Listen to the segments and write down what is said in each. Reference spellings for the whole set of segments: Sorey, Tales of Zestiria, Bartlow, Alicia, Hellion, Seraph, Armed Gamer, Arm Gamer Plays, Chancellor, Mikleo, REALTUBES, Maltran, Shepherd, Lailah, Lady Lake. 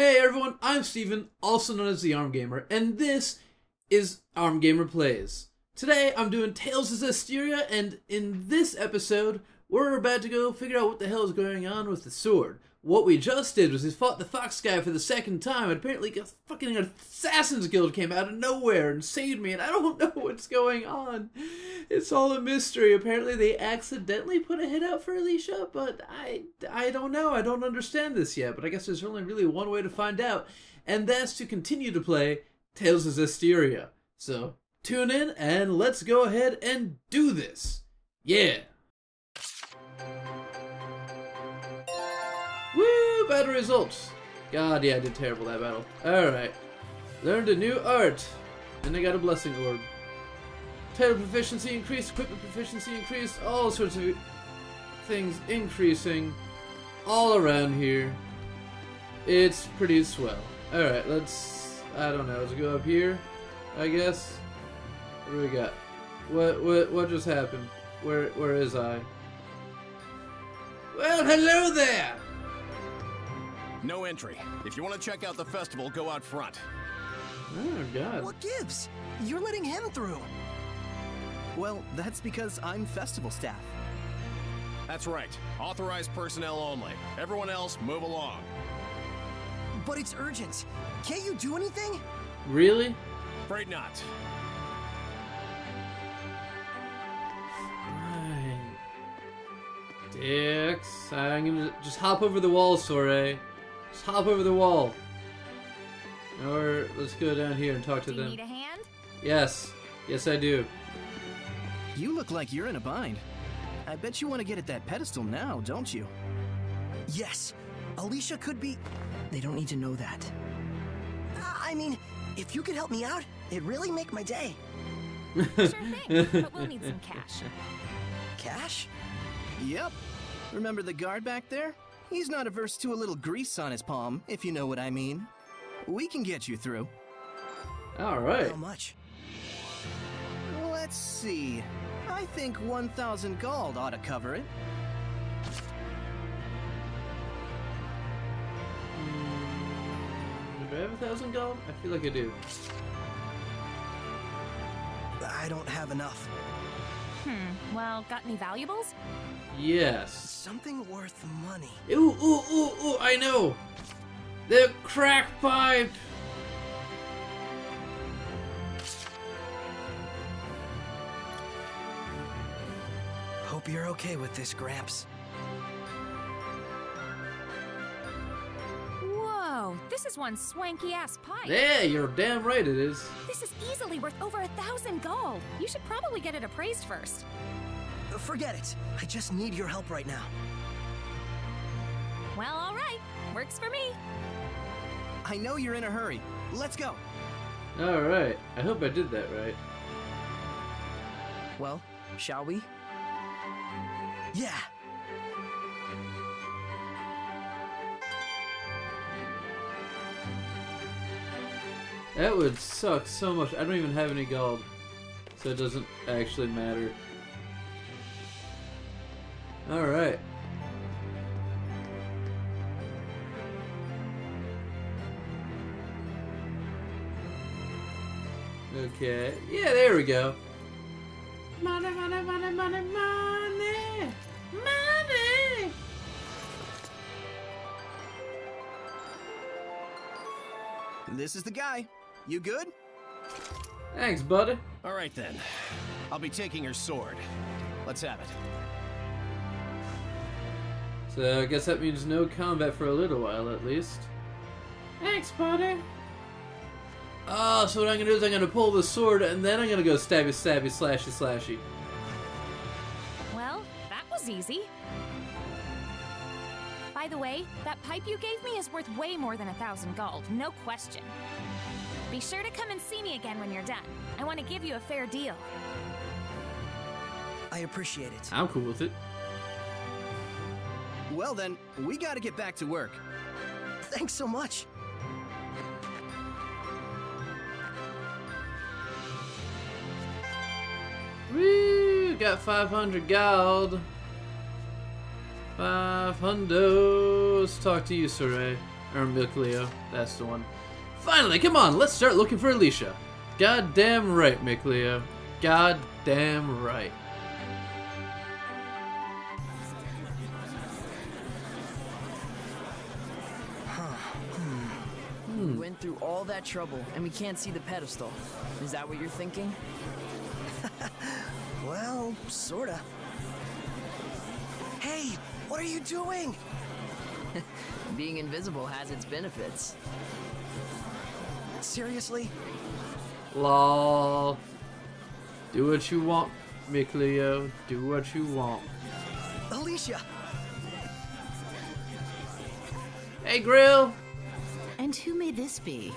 Hey everyone, I'm Steven, also known as the Arm Gamer, and this is Arm Gamer Plays. Today I'm doing Tales of Zestiria, and in this episode, we're about to go figure out what the hell is going on with the sword. What we just did was we fought the fox guy for the second time, and apparently a fucking Assassin's Guild came out of nowhere and saved me, and I don't know what's going on. It's all a mystery. Apparently they accidentally put a hit out for Alicia, but I don't know. I don't understand this yet, but I guess there's only really one way to find out, and that's to continue to play Tales of Zestiria. So tune in, and let's go ahead and do this. Yeah. Woo! Bad results. God, yeah, I did terrible that battle. Alright. Learned a new art. Then I got a blessing orb. Title proficiency increased, equipment proficiency increased, all sorts of things increasing all around here. It's pretty swell. Alright, let's, I don't know, let's go up here, I guess. What do we got? What just happened? Where is I? Well, hello there! No entry. If you want to check out the festival, go out front. Oh, God. What gives? You're letting him through. Well, that's because I'm festival staff. That's right. Authorized personnel only. Everyone else, move along. But it's urgent. Can't you do anything? Really? Afraid not. Fine. Dicks. I'm gonna just hop over the wall, Sorey. Just hop over the wall. Or let's go down here and talk to them. Do you need a hand? Yes. Yes, I do. You look like you're in a bind. I bet you want to get at that pedestal now, don't you? Yes. Alicia could be... They don't need to know that. I mean, if you could help me out, it'd really make my day. Sure thing, but we'll need some cash. Cash? Yep. Remember the guard back there? He's not averse to a little grease on his palm, if you know what I mean. We can get you through. All right. How much? Let's see. I think 1,000 gold ought to cover it. Do I have 1,000 gold? I feel like I do. I don't have enough. Well, got any valuables? Yes. Something worth money. Ooh, I know! The crack pipe! Hope you're okay with this, Gramps. Whoa, this is one swanky-ass pipe. Yeah, you're damn right it is. This is easily worth over 1,000 gold. You should probably get it appraised first. Forget it. I just need your help right now. Well, all right. Works for me. I know you're in a hurry. Let's go. All right. I hope I did that right. Well, shall we? Yeah. That would suck so much. I don't even have any gold, so it doesn't actually matter. All right. Okay. Yeah, there we go. Money, money, money, money, money, money. This is the guy. You good? Thanks, buddy. All right then. I'll be taking your sword. Let's have it. So I guess that means no combat for a little while, at least. Thanks, buddy. Oh, so what I'm gonna do is I'm gonna pull the sword and then I'm gonna go stabby, stabby, slashy, slashy. Well, that was easy. By the way, that pipe you gave me is worth way more than 1,000 gold, no question. Be sure to come and see me again when you're done. I want to give you a fair deal. I appreciate it. I'm cool with it. Well then, we gotta get back to work. Thanks so much. Woo! Got 500 gold. 500. Let's talk to you, Sorey. Or Mikleo. That's the one. Finally, come on, let's start looking for Alicia. God damn right, Mikleo. God damn right. We went through all that trouble, and we can't see the pedestal. Is that what you're thinking? Well, sorta. Hey, what are you doing? Being invisible has its benefits. Seriously? Lol. Do what you want, Mikleo. Do what you want. Alicia! Hey, Grill! And who may this be?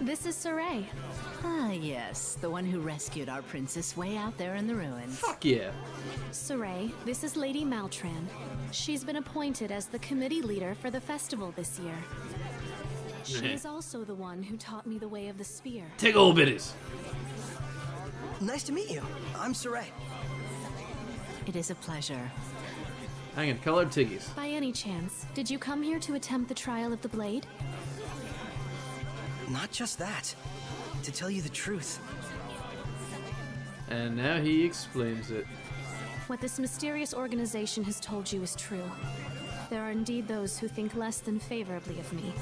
This is Sorey. Ah, yes, the one who rescued our princess way out there in the ruins. Fuck yeah. Sorey, this is Lady Maltran. She's been appointed as the committee leader for the festival this year. She is also the one who taught me the way of the spear. Take old bitties. Nice to meet you. I'm Sorey. It is a pleasure. Hang on, colored tiggies. By any chance, did you come here to attempt the trial of the blade? Not just that. To tell you the truth. And now he explains it. What this mysterious organization has told you is true. There are indeed those who think less than favorably of me.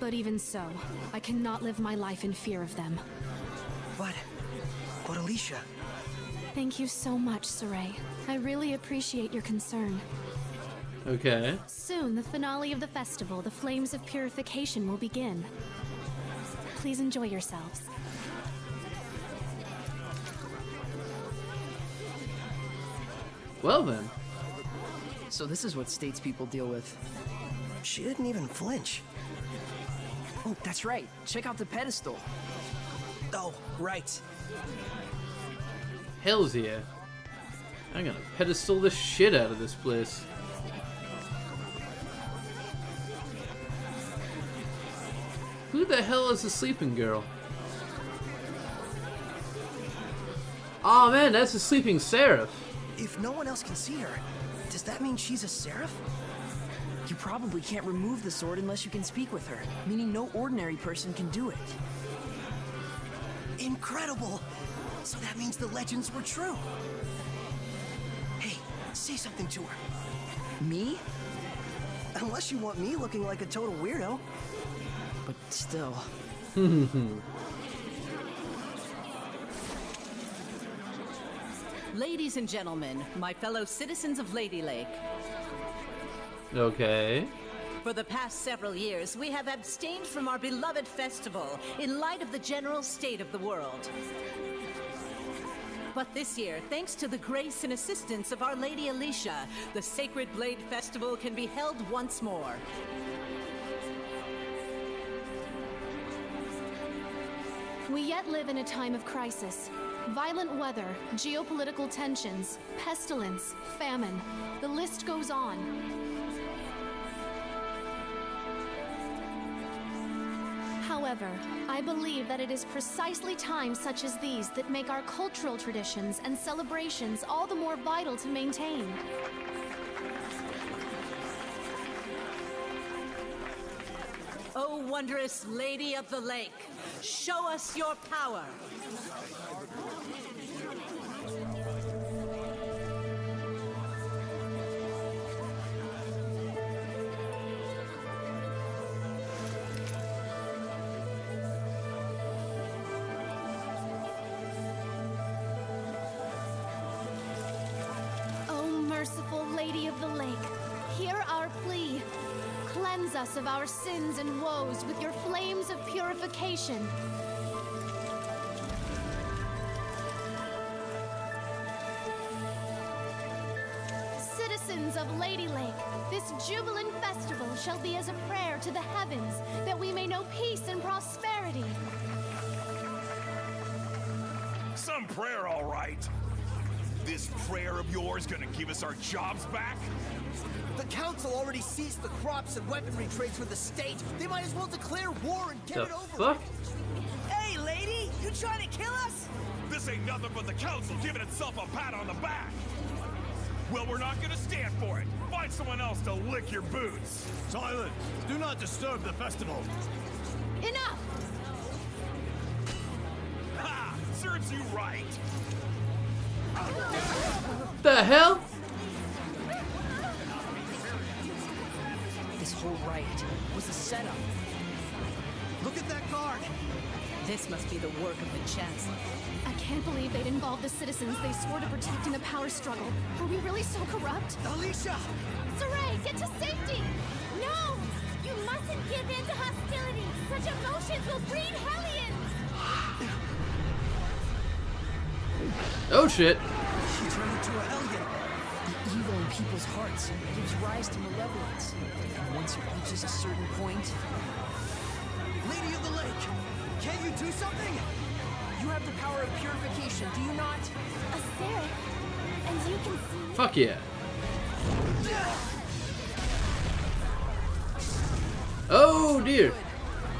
But even so, I cannot live my life in fear of them. But Alicia... Thank you so much, Sorey. I really appreciate your concern. Okay. Soon, the finale of the festival, the Flames of Purification, will begin. Please enjoy yourselves. Well then. So this is what statespeople deal with. She didn't even flinch. Oh, that's right. Check out the pedestal. Oh, right. Hell's yeah. I'm gonna pedestal the shit out of this place. Who the hell is the sleeping girl? Aw, man, that's a sleeping Seraph. If no one else can see her, does that mean she's a Seraph? You probably can't remove the sword unless you can speak with her, meaning no ordinary person can do it. Incredible! So that means the legends were true. Hey, say something to her. Me? Unless you want me looking like a total weirdo. But still. Ladies and gentlemen, my fellow citizens of Lady Lake. Okay. For the past several years, we have abstained from our beloved festival in light of the general state of the world. But this year, thanks to the grace and assistance of Our Lady Alicia, the Sacred Blade Festival can be held once more. We yet live in a time of crisis. Violent weather, geopolitical tensions, pestilence, famine. The list goes on. However, I believe that it is precisely times such as these that make our cultural traditions and celebrations all the more vital to maintain. O wondrous Lady of the Lake, show us your power! Merciful Lady of the Lake, hear our plea. Cleanse us of our sins and woes with your flames of purification. Citizens of Lady Lake, this jubilant festival shall be as a prayer to the heavens that we may know peace and prosperity. Some prayer, all right. This prayer of yours gonna give us our jobs back? The council already seized the crops and weaponry trades with the state. They might as well declare war and get it over. Fuck? Hey, lady, you trying to kill us? This ain't nothing but the council giving itself a pat on the back. Well, we're not gonna stand for it. Find someone else to lick your boots. Silence! Do not disturb the festival. Enough! Ha! Serves you right. The hell? This whole riot was a setup. Look at that guard. This must be the work of the Chancellor. I can't believe they'd involve the citizens they swore to protect in the power struggle. Are we really so corrupt? Alicia! Sorey, get to safety! No! You mustn't give in to hostility! Such emotions will breed Hellions! Oh shit! She turned into a Hellion! The evil in people's hearts gives rise to malevolence. And once it reaches a certain point... Lady of the Lake! Can you do something? You have the power of purification, do you not? A Seraph, and you can see. Fuck yeah. Oh dear.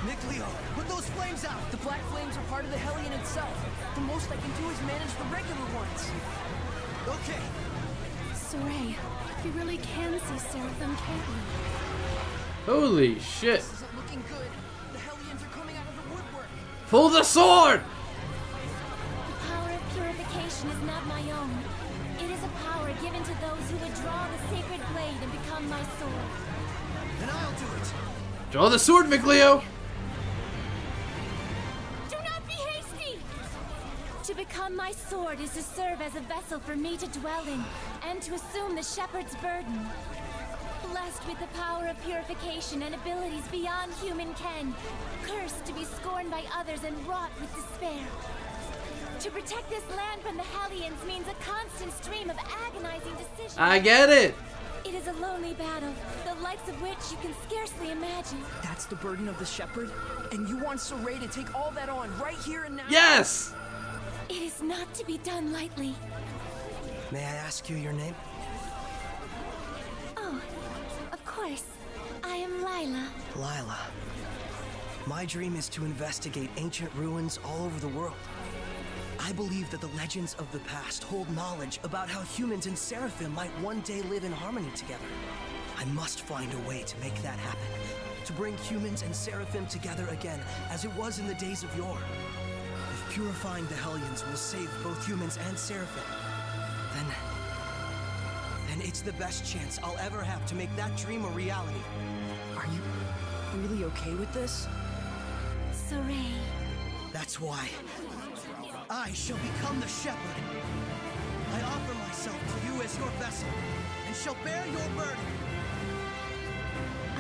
Mikleo, put those flames out. The black flames are part of the Hellion itself. The most I can do is manage the regular ones. Okay. Sorey, you really can see Seraph and Caitlin. Holy shit. This isn't looking good. Pull the sword! The power of purification is not my own. It is a power given to those who would draw the sacred blade and become my sword. Then I'll do it. Draw the sword, Mikleo! Do not be hasty! To become my sword is to serve as a vessel for me to dwell in and to assume the shepherd's burden. Blessed with the power of purification and abilities beyond human ken. Cursed to be scorned by others and wrought with despair. To protect this land from the Hellions means a constant stream of agonizing decisions. I get it! It is a lonely battle, the likes of which you can scarcely imagine. That's the burden of the Shepherd? And you want Sorey to take all that on right here and now? Yes! It is not to be done lightly. May I ask you your name? I am Lailah. Lailah. My dream is to investigate ancient ruins all over the world. I believe that the legends of the past hold knowledge about how humans and seraphim might one day live in harmony together. I must find a way to make that happen. To bring humans and seraphim together again, as it was in the days of yore. If purifying the Hellions will save both humans and seraphim, then it's the best chance I'll ever have to make that dream a reality. Are you really okay with this? Sorey. That's why I shall become the Shepherd. I offer myself to you as your vessel and shall bear your burden.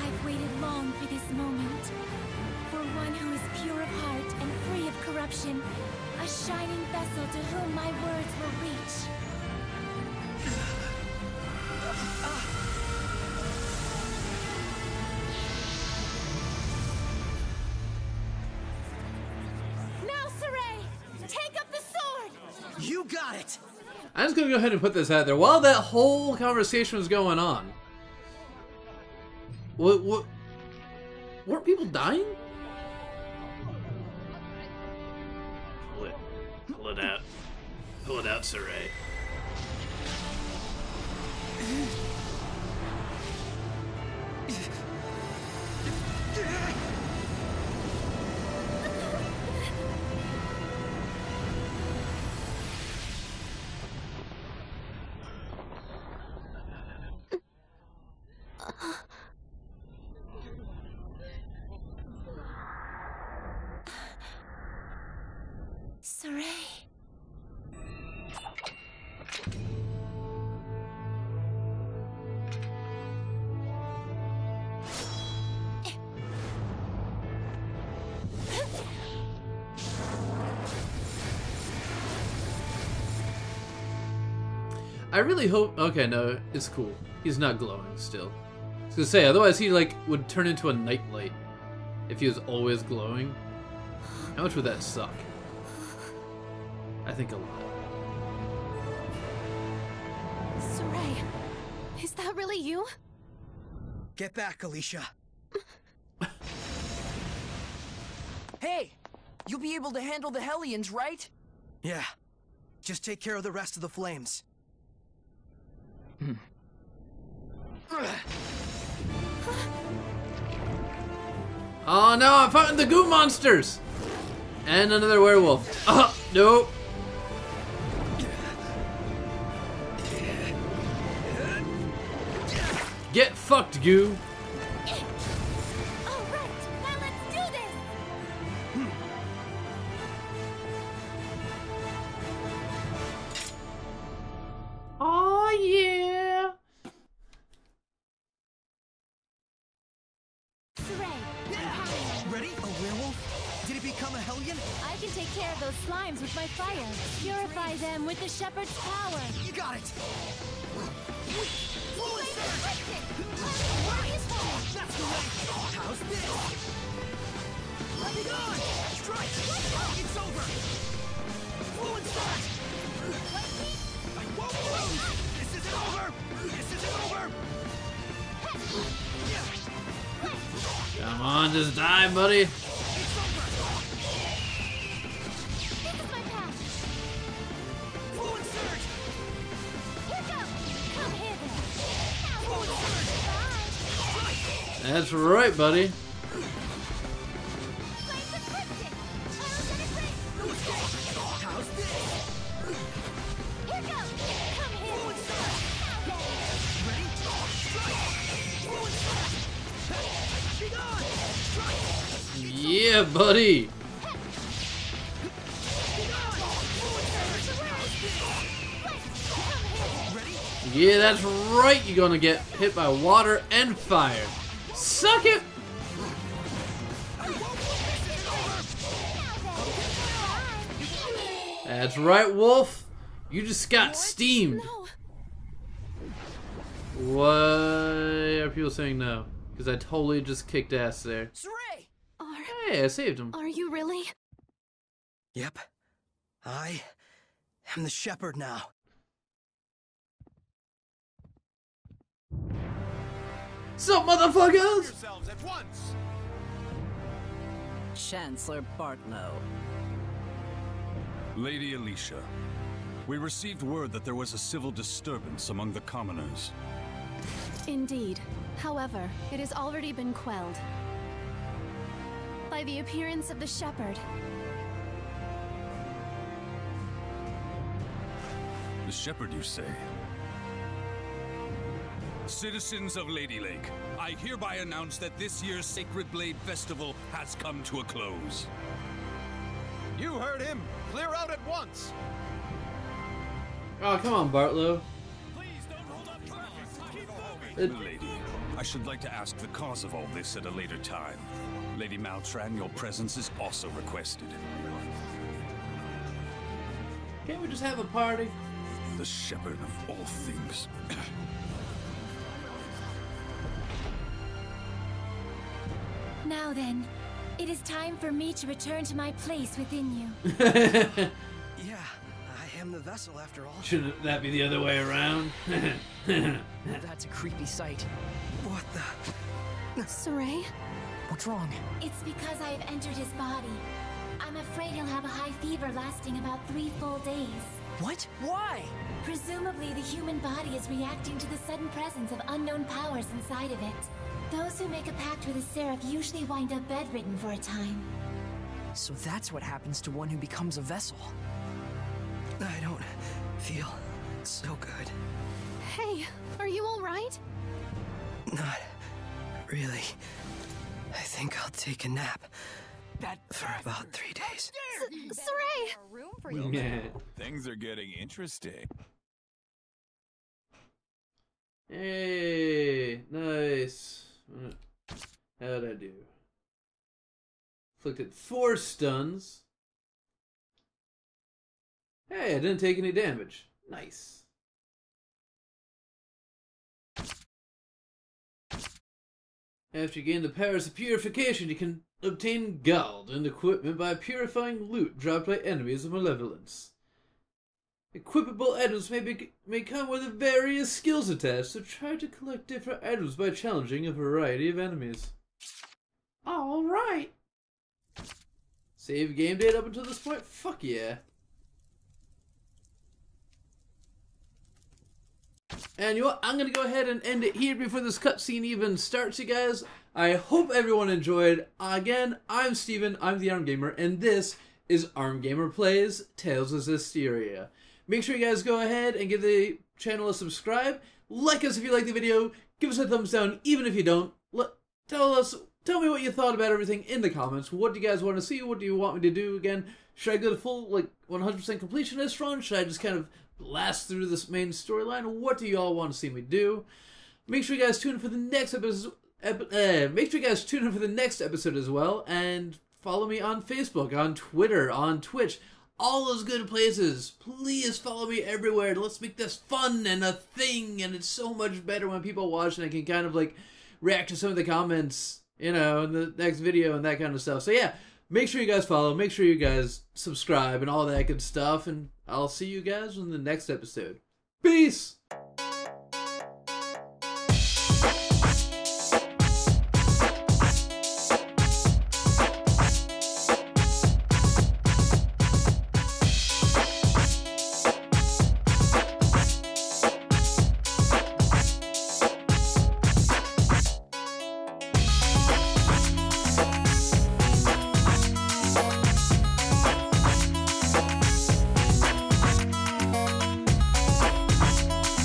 I've waited long for this moment. For one who is pure of heart and free of corruption. A shining vessel to whom my words will reach. I'm just gonna go ahead and put this out there. While that whole conversation was going on, weren't people dying? Pull it out. Pull it out, Sorey. Sorey. I really hope. Okay, no, it's cool. He's not glowing still. I was gonna say, otherwise he like would turn into a nightlight if he was always glowing. How much would that suck? I think a lot. Sorey, is that really you? Get back, Alicia. Hey, you'll be able to handle the Hellions, right? Yeah. Just take care of the rest of the flames. Oh no, I'm fighting the goo monsters! And another werewolf. Oh, no! Get fucked, goo! Alright, now let's do this! Oh yeah! Ready? A werewolf? Did it become a Hellion? I can take care of those slimes with my fire. Purify them with the Shepherd's power. You got it! Come on, just die, buddy. That's right, buddy. Yeah, buddy. Yeah, that's right. You're gonna get hit by water and fire. Suck it! That's right, Wolf. You just got steamed. No. Why are people saying no? Because I totally just kicked ass there. Sorey. Hey, I saved him. Are you really? Yep. I am the Shepherd now. Sup, motherfuckers! At once. Chancellor Bartlow. Lady Alicia, we received word that there was a civil disturbance among the commoners. Indeed. However, it has already been quelled by the appearance of the Shepherd. The Shepherd, you say? Citizens of Lady Lake, I hereby announce that this year's Sacred Blade Festival has come to a close. You heard him! Clear out at once! Oh, come on, Bartlow. Please don't hold up traffic. Keep moving. Milady, I should like to ask the cause of all this at a later time. Lady Maltran, your presence is also requested. Can't we just have a party? The Shepherd of all things. Now then, it is time for me to return to my place within you. Yeah, I am the vessel after all. Shouldn't that be the other way around? That's a creepy sight. What the? Sorey? What's wrong? It's because I've entered his body. I'm afraid he'll have a high fever lasting about 3 full days. What? Why? Presumably the human body is reacting to the sudden presence of unknown powers inside of it. Those who make a pact with a Seraph usually wind up bedridden for a time. So that's what happens to one who becomes a vessel. I don't feel so good. Hey, are you all right? Not really. I think I'll take a nap for about 3 days. Sorey! Well, yeah. Things are getting interesting. Hey, nice. How'd I do? Inflicted 4 stuns. Hey, I didn't take any damage. Nice. After you gain the powers of purification, you can obtain gold and equipment by purifying loot dropped by enemies of malevolence. Equipable items may come with various skills attached, so try to collect different items by challenging a variety of enemies. Alright! Save game date up until this point? Fuck yeah! And you know what? I'm going to go ahead and end it here before this cutscene even starts, you guys. I hope everyone enjoyed. Again, I'm Steven, I'm the Arm Gamer, and this is Arm Gamer Plays Tales of Zestiria. Make sure you guys go ahead and give the channel a subscribe. Like us if you like the video. Give us a thumbs down even if you don't. Tell me what you thought about everything in the comments. What do you guys want to see? What do you want me to do again? Should I go to full, 100% completionist run? Should I just kind of blast through this main storyline? What do you all want to see me do? Make sure you guys tune in for the next episode. Make sure you guys tune in for the next episode as well, and follow me on Facebook, on Twitter, on Twitch, all those good places. Please follow me everywhere. Let's make this fun and a thing, and it's so much better when people watch and I can kind of react to some of the comments, you know, in the next video and that kind of stuff. So yeah, make sure you guys follow, make sure you guys subscribe and all that good stuff, and I'll see you guys in the next episode. Peace!